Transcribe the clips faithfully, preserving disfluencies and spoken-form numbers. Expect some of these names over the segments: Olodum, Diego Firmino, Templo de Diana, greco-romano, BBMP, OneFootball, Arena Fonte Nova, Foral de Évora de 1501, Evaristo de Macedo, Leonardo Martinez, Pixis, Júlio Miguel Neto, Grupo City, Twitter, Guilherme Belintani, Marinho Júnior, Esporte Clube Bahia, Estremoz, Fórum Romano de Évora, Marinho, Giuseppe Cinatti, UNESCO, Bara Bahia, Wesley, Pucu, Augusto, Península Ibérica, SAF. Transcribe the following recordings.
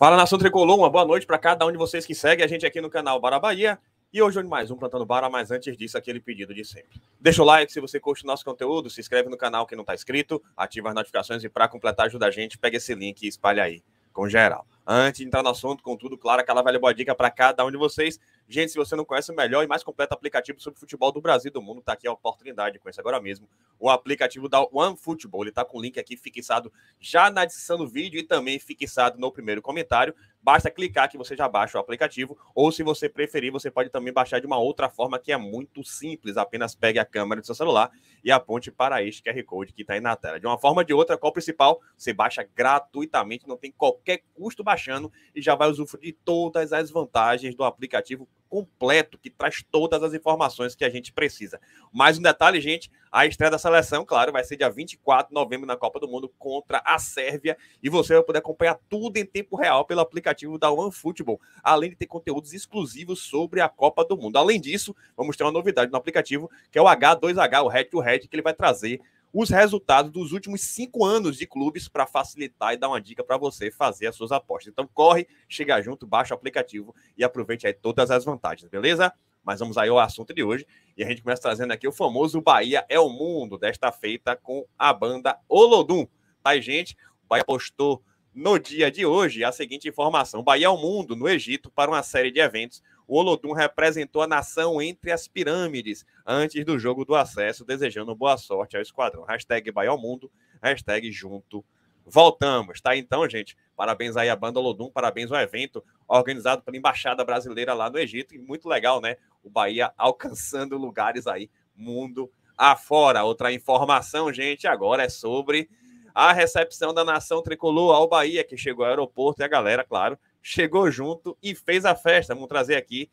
Fala, Nação Tricolor, uma boa noite para cada um de vocês que segue a gente aqui no canal Bara Bahia. E hoje, mais um Plantando Bara, mas antes disso, aquele pedido de sempre. Deixa o like se você curte o nosso conteúdo, se inscreve no canal quem não está inscrito, ativa as notificações e para completar ajuda a gente, pega esse link e espalha aí com geral. Antes de entrar no assunto, contudo, claro, aquela velha boa dica para cada um de vocês. Gente, se você não conhece o melhor e mais completo aplicativo sobre futebol do Brasil e do mundo, está aqui a oportunidade, conheça agora mesmo o aplicativo da OneFootball. Ele está com o link aqui fixado já na descrição do vídeo e também fixado no primeiro comentário. Basta clicar que você já baixa o aplicativo, ou se você preferir, você pode também baixar de uma outra forma que é muito simples. Apenas pegue a câmera do seu celular e aponte para este Q R Code que está aí na tela. De uma forma ou de outra, qual o principal? Você baixa gratuitamente, não tem qualquer custo baixando e já vai usufruir de todas as vantagens do aplicativo completo, que traz todas as informações que a gente precisa. Mais um detalhe, gente, a estreia da seleção, claro, vai ser dia vinte e quatro de novembro na Copa do Mundo contra a Sérvia e você vai poder acompanhar tudo em tempo real pelo aplicativo da OneFootball, além de ter conteúdos exclusivos sobre a Copa do Mundo. Além disso, vamos ter uma novidade no aplicativo, que é o agá dois agá, o Head to Head, que ele vai trazer os resultados dos últimos cinco anos de clubes para facilitar e dar uma dica para você fazer as suas apostas. Então corre, chega junto, baixa o aplicativo e aproveite aí todas as vantagens, beleza? Mas vamos aí ao assunto de hoje e a gente começa trazendo aqui o famoso Bahia é o Mundo, desta feita com a banda Olodum. Tá aí, gente? O Bahia postou no dia de hoje a seguinte informação. Bahia é o Mundo, no Egito, para uma série de eventos. O Olodum representou a nação entre as pirâmides antes do jogo do acesso, desejando boa sorte ao esquadrão. Hashtag Bahia ao Mundo, hashtag junto voltamos. Tá, então, gente, parabéns aí à banda Olodum, parabéns ao evento organizado pela Embaixada Brasileira lá no Egito. E muito legal, né? O Bahia alcançando lugares aí, mundo afora. Outra informação, gente, agora é sobre a recepção da nação tricolor ao Bahia, que chegou ao aeroporto e a galera, claro, chegou junto e fez a festa. Vamos trazer aqui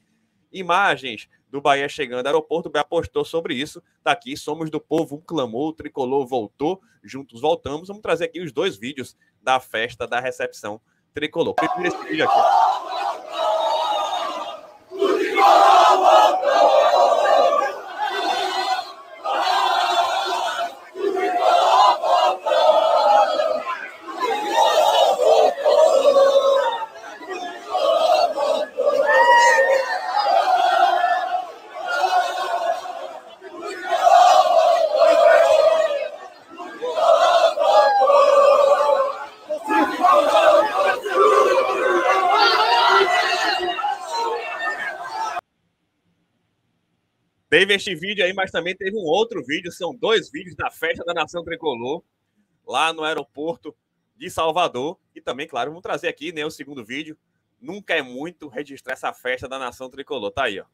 imagens do Bahia chegando ao aeroporto. O Bahia postou sobre isso. Tá aqui, somos do povo, um clamou, o tricolor voltou, juntos voltamos. Vamos trazer aqui os dois vídeos da festa da recepção tricolor. Primeiro esse vídeo aqui. O tricolor voltou! Teve este vídeo aí, mas também teve um outro vídeo. São dois vídeos da festa da Nação Tricolor, lá no aeroporto de Salvador. E também, claro, vamos trazer aqui, né, o segundo vídeo. Nunca é muito registrar essa festa da Nação Tricolor. Tá aí, ó.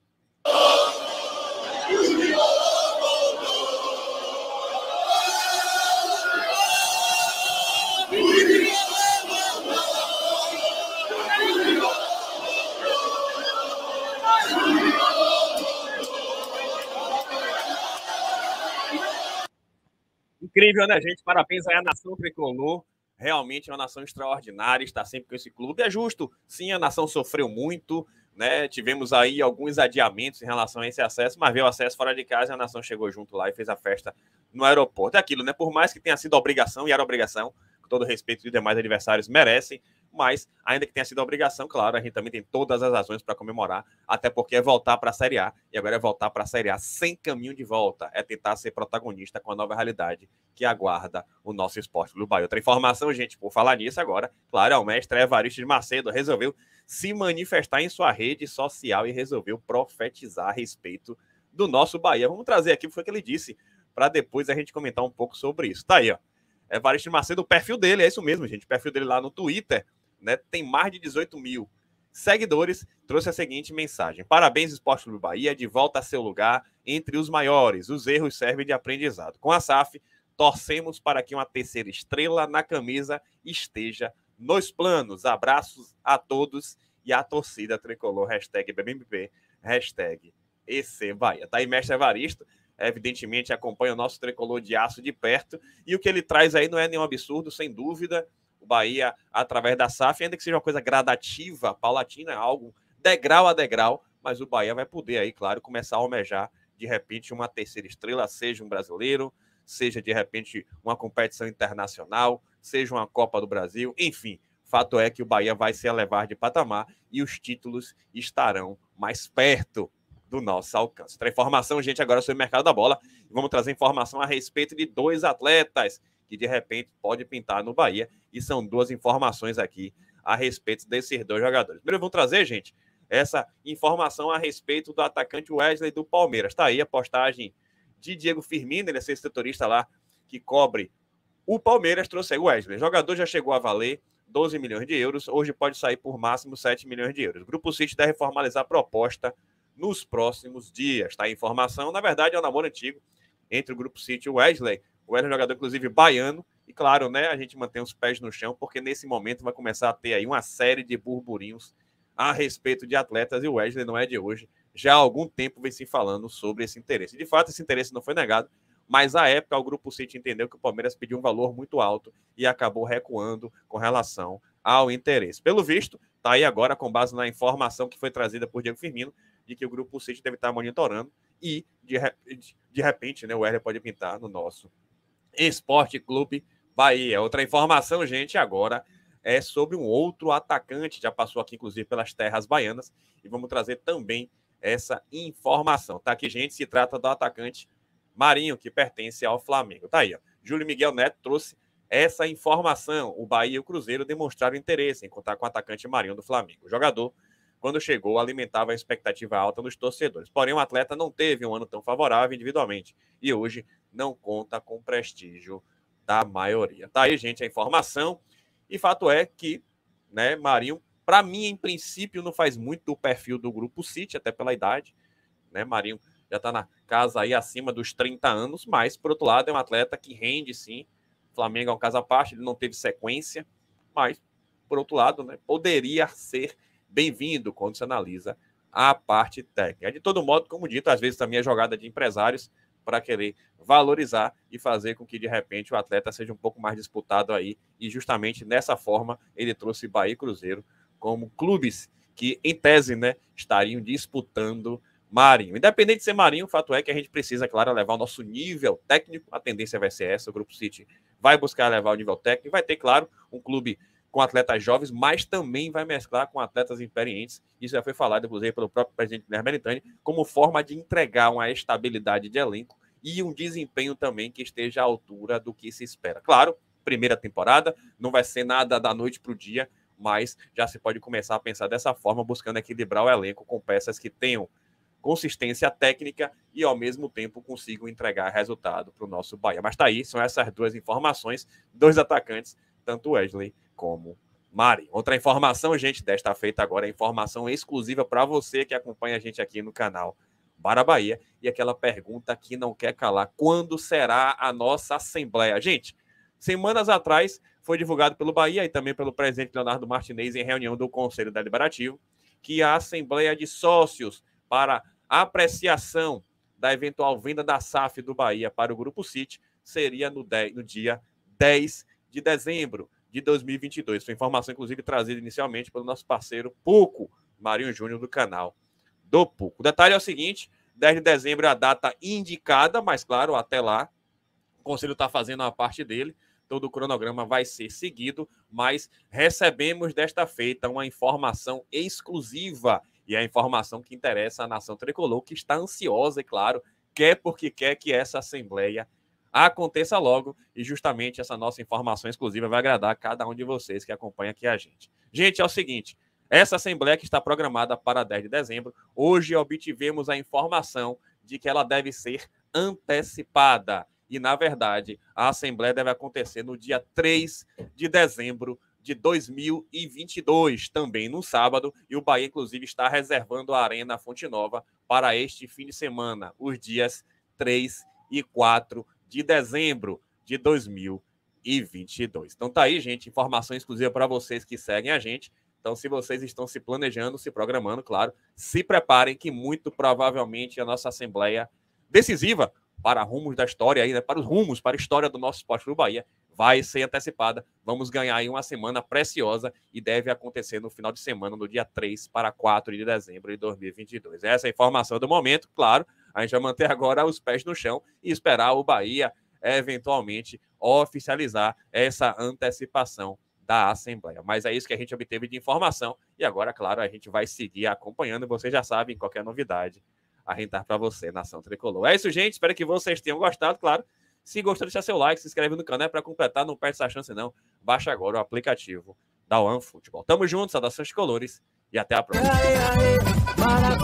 Incrível, né, gente? Parabéns aí à Nação Tricolor. Realmente é uma nação extraordinária, está sempre com esse clube. É justo, sim, a nação sofreu muito, né? Tivemos aí alguns adiamentos em relação a esse acesso, mas veio o acesso fora de casa e a nação chegou junto lá e fez a festa no aeroporto. É aquilo, né? Por mais que tenha sido obrigação, e era obrigação, com todo respeito, os demais adversários merecem, mas ainda que tenha sido obrigação, claro, a gente também tem todas as razões para comemorar, até porque é voltar para a Série A, e agora é voltar para a Série A sem caminho de volta, é tentar ser protagonista com a nova realidade que aguarda o nosso esporte do Bahia. Outra informação, gente, por falar nisso agora, claro, é o mestre Evaristo de Macedo resolveu se manifestar em sua rede social e resolveu profetizar a respeito do nosso Bahia. Vamos trazer aqui o que foi que ele disse, para depois a gente comentar um pouco sobre isso. Tá aí, ó. Evaristo de Macedo, o perfil dele, é isso mesmo, gente, o perfil dele lá no Twitter, né, tem mais de dezoito mil seguidores, trouxe a seguinte mensagem. Parabéns, Esporte Clube Bahia, de volta a seu lugar entre os maiores. Os erros servem de aprendizado. Com a S A F, torcemos para que uma terceira estrela na camisa esteja nos planos. Abraços a todos e à torcida tricolor. Hashtag B B M P, hashtag E C Bahia. Tá aí, mestre Evaristo. Evidentemente, acompanha o nosso tricolor de aço de perto. E o que ele traz aí não é nenhum absurdo, sem dúvida. O Bahia, através da S A F, ainda que seja uma coisa gradativa, paulatina, algo degrau a degrau, mas o Bahia vai poder aí, claro, começar a almejar, de repente, uma terceira estrela, seja um brasileiro, seja, de repente, uma competição internacional, seja uma Copa do Brasil, enfim, Fato é que o Bahia vai se elevar de patamar e os títulos estarão mais perto do nosso alcance. Outra informação, gente, agora sobre o mercado da bola. Vamos trazer informação a respeito de dois atletas que, de repente, pode pintar no Bahia. E são duas informações aqui a respeito desses dois jogadores. Primeiro, vamos trazer, gente, essa informação a respeito do atacante Wesley do Palmeiras. Está aí a postagem de Diego Firmino, ele é esse setorista lá que cobre o Palmeiras, trouxe aí o Wesley. O jogador já chegou a valer doze milhões de euros, hoje pode sair por máximo sete milhões de euros. O Grupo City deve formalizar a proposta nos próximos dias, tá? A informação, na verdade, é um namoro antigo entre o Grupo City e o Wesley. O Wesley é um jogador, inclusive, baiano. E claro, né, a gente mantém os pés no chão, porque nesse momento vai começar a ter aí uma série de burburinhos a respeito de atletas, e o Wesley não é de hoje. Já há algum tempo vem se falando sobre esse interesse. De fato, esse interesse não foi negado, mas à época o Grupo City entendeu que o Palmeiras pediu um valor muito alto e acabou recuando com relação ao interesse. Pelo visto, está aí agora, com base na informação que foi trazida por Diego Firmino, de que o Grupo City deve estar monitorando e, de, de repente, né, o Wesley pode pintar no nosso Esporte Clube Bahia. Outra informação, gente, agora é sobre um outro atacante, já passou aqui, inclusive, pelas terras baianas, e vamos trazer também essa informação. Tá aqui, gente, se trata do atacante Marinho, que pertence ao Flamengo. Tá aí, ó. Júlio Miguel Neto trouxe essa informação. O Bahia e o Cruzeiro demonstraram interesse em contar com o atacante Marinho do Flamengo. O jogador, quando chegou, alimentava a expectativa alta dos torcedores. Porém, o atleta não teve um ano tão favorável individualmente e hoje não conta com o prestígio da maioria. Tá aí, gente, a informação. E fato é que, né, Marinho, para mim, em princípio, não faz muito do perfil do Grupo City, até pela idade, né? Marinho já está na casa aí acima dos trinta anos, mas, por outro lado, é um atleta que rende, sim. O Flamengo é um caso à parte, ele não teve sequência, mas, por outro lado, né, poderia ser bem-vindo quando se analisa a parte técnica. De todo modo, como dito, às vezes também é jogada de empresários para querer valorizar e fazer com que, de repente, o atleta seja um pouco mais disputado aí, e justamente nessa forma ele trouxe Bahia e Cruzeiro como clubes que, em tese, né, estariam disputando Marinho. Independente de ser Marinho, o fato é que a gente precisa, claro, levar o nosso nível técnico. A tendência vai ser essa, o Grupo City vai buscar levar o nível técnico, vai ter, claro, um clube com atletas jovens, mas também vai mesclar com atletas experientes. Isso já foi falado, inclusive, pelo próprio presidente Guilherme Belintani, como forma de entregar uma estabilidade de elenco e um desempenho também que esteja à altura do que se espera. Claro, primeira temporada, não vai ser nada da noite para o dia, mas já se pode começar a pensar dessa forma, buscando equilibrar o elenco com peças que tenham consistência técnica e, ao mesmo tempo, consigam entregar resultado para o nosso Bahia. Mas tá aí, são essas duas informações, dois atacantes, tanto Wesley como Mari. Outra informação, gente, desta feita agora, é informação exclusiva para você que acompanha a gente aqui no canal Bara Bahia, e aquela pergunta que não quer calar: quando será a nossa Assembleia? Gente, semanas atrás foi divulgado pelo Bahia e também pelo presidente Leonardo Martinez, em reunião do Conselho Deliberativo, que a Assembleia de Sócios para apreciação da eventual venda da S A F do Bahia para o Grupo City seria no, no dia dez de dezembro de dois mil e vinte e dois. Foi informação, inclusive, trazida inicialmente pelo nosso parceiro Pucu, Marinho Júnior, do canal do Pucu. O detalhe é o seguinte: dez de dezembro é a data indicada, mas, claro, até lá o Conselho está fazendo a parte dele, todo o cronograma vai ser seguido, mas recebemos desta feita uma informação exclusiva, e é a informação que interessa à nação tricolor, que está ansiosa, e claro, quer porque quer que essa Assembleia aconteça logo, e justamente essa nossa informação exclusiva vai agradar a cada um de vocês que acompanha aqui a gente. Gente, é o seguinte: essa Assembleia, que está programada para dez de dezembro, hoje obtivemos a informação de que ela deve ser antecipada. E, na verdade, a Assembleia deve acontecer no dia três de dezembro de dois mil e vinte e dois, também no sábado, e o Bahia, inclusive, está reservando a Arena Fonte Nova para este fim de semana, os dias três e quatro de dezembro de dois mil e vinte e dois. Então tá aí, gente, informação exclusiva para vocês que seguem a gente. Então, se vocês estão se planejando, se programando, claro, se preparem, que muito provavelmente a nossa Assembleia decisiva para rumos da história, aí, né? Para os rumos, para a história do nosso Esporte Clube Bahia, vai ser antecipada. Vamos ganhar aí uma semana preciosa, e deve acontecer no final de semana, no dia três para quatro de dezembro de dois mil e vinte e dois. Essa é a informação do momento. Claro, a gente vai manter agora os pés no chão e esperar o Bahia eventualmente oficializar essa antecipação da Assembleia. Mas é isso que a gente obteve de informação e agora, claro, a gente vai seguir acompanhando. Vocês já sabem, qualquer novidade a gente tá para você, Nação Tricolor. É isso, gente. Espero que vocês tenham gostado, claro. Se gostou, deixa seu like, se inscreve no canal para completar, não perde essa chance não. Baixa agora o aplicativo da OneFootball. Tamo junto, saudações tricolores e até a próxima.